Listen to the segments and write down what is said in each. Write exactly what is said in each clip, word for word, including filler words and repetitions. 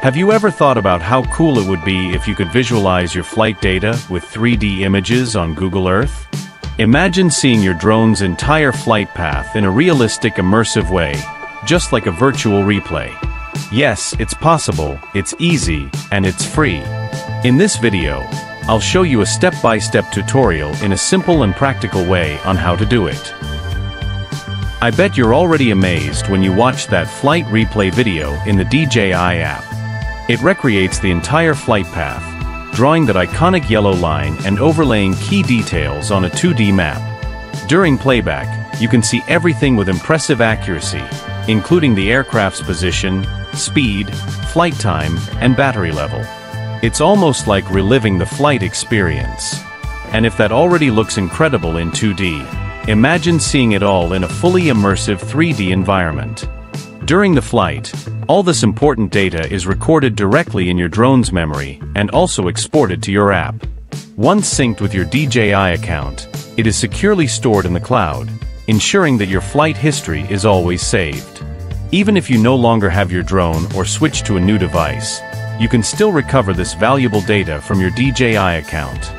Have you ever thought about how cool it would be if you could visualize your flight data with three D images on Google Earth? Imagine seeing your drone's entire flight path in a realistic, immersive way, just like a virtual replay. Yes, it's possible, it's easy, and it's free. In this video, I'll show you a step-by-step tutorial in a simple and practical way on how to do it. I bet you're already amazed when you watch that flight replay video in the D J I app. It recreates the entire flight path, drawing that iconic yellow line and overlaying key details on a two D map. During playback, you can see everything with impressive accuracy, including the aircraft's position, speed, flight time, and battery level. It's almost like reliving the flight experience. And if that already looks incredible in two D, imagine seeing it all in a fully immersive three D environment. During the flight, all this important data is recorded directly in your drone's memory and also exported to your app. Once synced with your D J I account, it is securely stored in the cloud, ensuring that your flight history is always saved. Even if you no longer have your drone or switch to a new device, you can still recover this valuable data from your D J I account.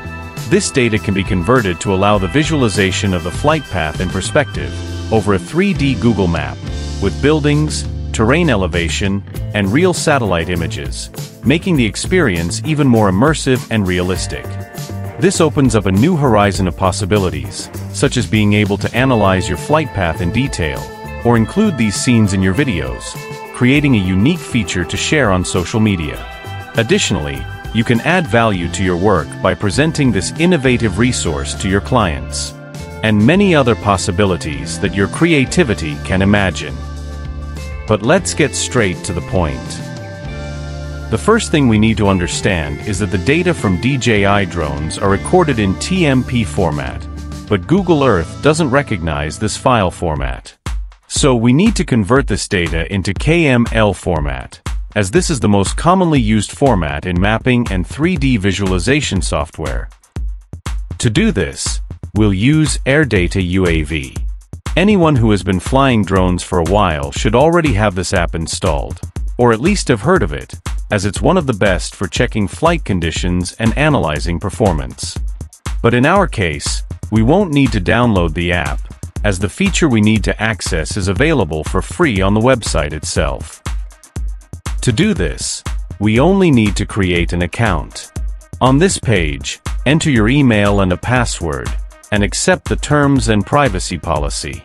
This data can be converted to allow the visualization of the flight path in perspective over a three D Google map, with buildings, terrain elevation, and real satellite images, making the experience even more immersive and realistic. This opens up a new horizon of possibilities, such as being able to analyze your flight path in detail, or include these scenes in your videos, creating a unique feature to share on social media. Additionally, you can add value to your work by presenting this innovative resource to your clients, and many other possibilities that your creativity can imagine. But let's get straight to the point. The first thing we need to understand is that the data from D J I drones are recorded in T M P format, but Google Earth doesn't recognize this file format. So we need to convert this data into K M L format, as this is the most commonly used format in mapping and three D visualization software. To do this, we'll use AirData U A V. Anyone who has been flying drones for a while should already have this app installed, or at least have heard of it, as it's one of the best for checking flight conditions and analyzing performance. But in our case, we won't need to download the app, as the feature we need to access is available for free on the website itself. To do this, we only need to create an account. On this page, enter your email and a password, and accept the terms and privacy policy.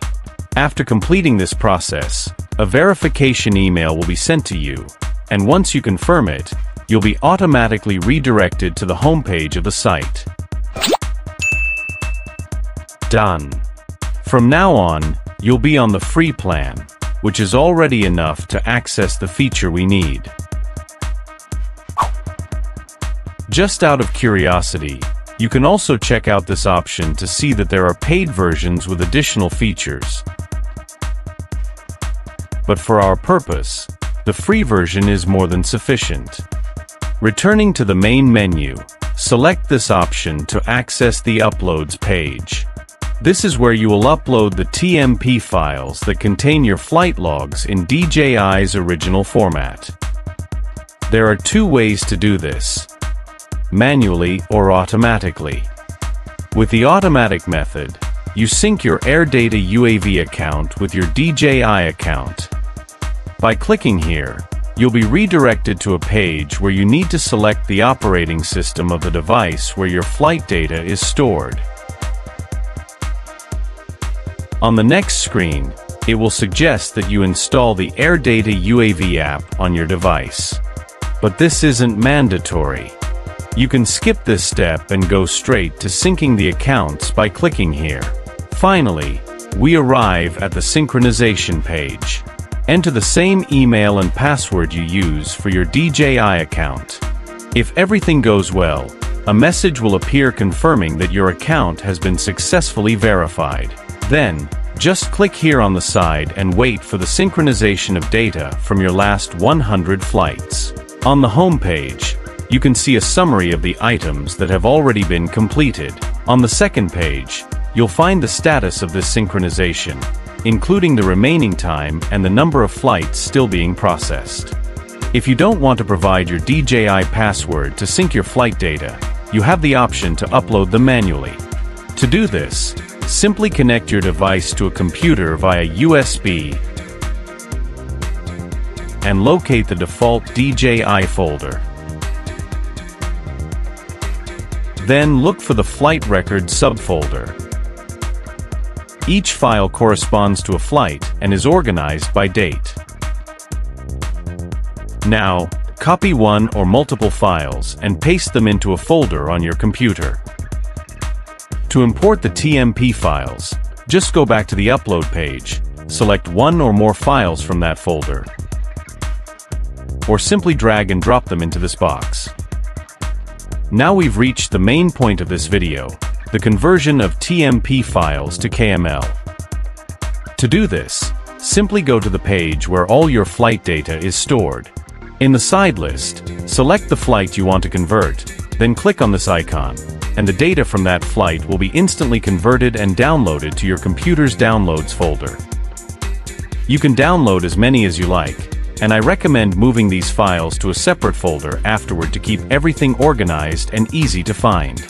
After completing this process, a verification email will be sent to you, and once you confirm it, you'll be automatically redirected to the homepage of the site. Done. From now on, you'll be on the free plan, which is already enough to access the feature we need. Just out of curiosity, you can also check out this option to see that there are paid versions with additional features. But for our purpose, the free version is more than sufficient. Returning to the main menu, select this option to access the Uploads page. This is where you will upload the T M P files that contain your flight logs in D J I's original format. There are two ways to do this: manually or automatically. With the automatic method, you sync your AirData U A V account with your D J I account. By clicking here, you'll be redirected to a page where you need to select the operating system of the device where your flight data is stored. On the next screen, it will suggest that you install the AirData U A V app on your device. But this isn't mandatory. You can skip this step and go straight to syncing the accounts by clicking here. Finally, we arrive at the synchronization page. Enter the same email and password you use for your D J I account. If everything goes well, a message will appear confirming that your account has been successfully verified. Then, just click here on the side and wait for the synchronization of data from your last one hundred flights. On the home page, you can see a summary of the items that have already been completed. On the second page, you'll find the status of this synchronization, including the remaining time and the number of flights still being processed. If you don't want to provide your D J I password to sync your flight data, you have the option to upload them manually. To do this, simply connect your device to a computer via U S B and locate the default D J I folder. Then look for the flight record subfolder. Each file corresponds to a flight and is organized by date. Now, copy one or multiple files and paste them into a folder on your computer. To import the T M P files, just go back to the upload page, select one or more files from that folder, or simply drag and drop them into this box. Now we've reached the main point of this video, the conversion of T M P files to K M L. To do this, simply go to the page where all your flight data is stored. In the side list, select the flight you want to convert, then click on this icon, and the data from that flight will be instantly converted and downloaded to your computer's downloads folder. You can download as many as you like, and I recommend moving these files to a separate folder afterward to keep everything organized and easy to find.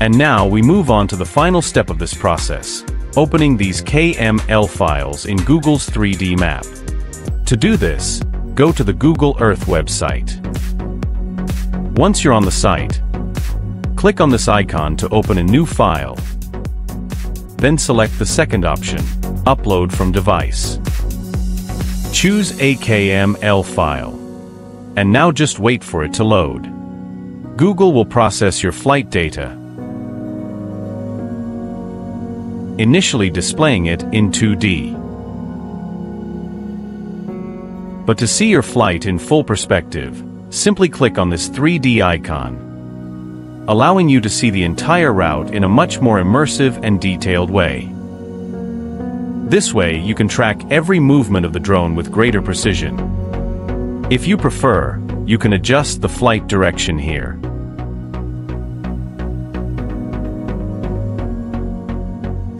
And now we move on to the final step of this process, opening these K M L files in Google's three D map. To do this, go to the Google Earth website. Once you're on the site, click on this icon to open a new file. Then select the second option, Upload from Device. Choose a K M L file. And now just wait for it to load. Google will process your flight data, initially displaying it in two D. But to see your flight in full perspective, simply click on this three D icon, allowing you to see the entire route in a much more immersive and detailed way. This way, you can track every movement of the drone with greater precision. If you prefer, you can adjust the flight direction here.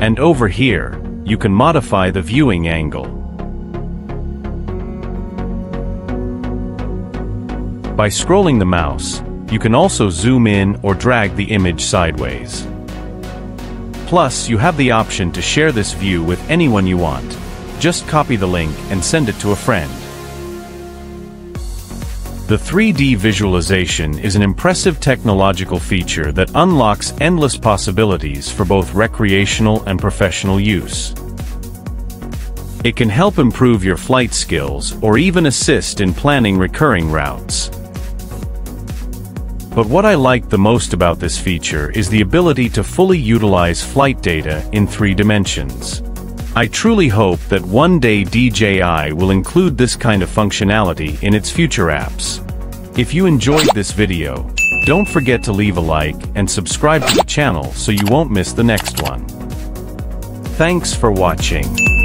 And over here, you can modify the viewing angle by scrolling the mouse. You can also zoom in or drag the image sideways. Plus, you have the option to share this view with anyone you want. Just copy the link and send it to a friend. The three D visualization is an impressive technological feature that unlocks endless possibilities for both recreational and professional use. It can help improve your flight skills or even assist in planning recurring routes. But what I liked the most about this feature is the ability to fully utilize flight data in three dimensions. I truly hope that one day D J I will include this kind of functionality in its future apps. If you enjoyed this video, don't forget to leave a like and subscribe to the channel so you won't miss the next one. Thanks for watching.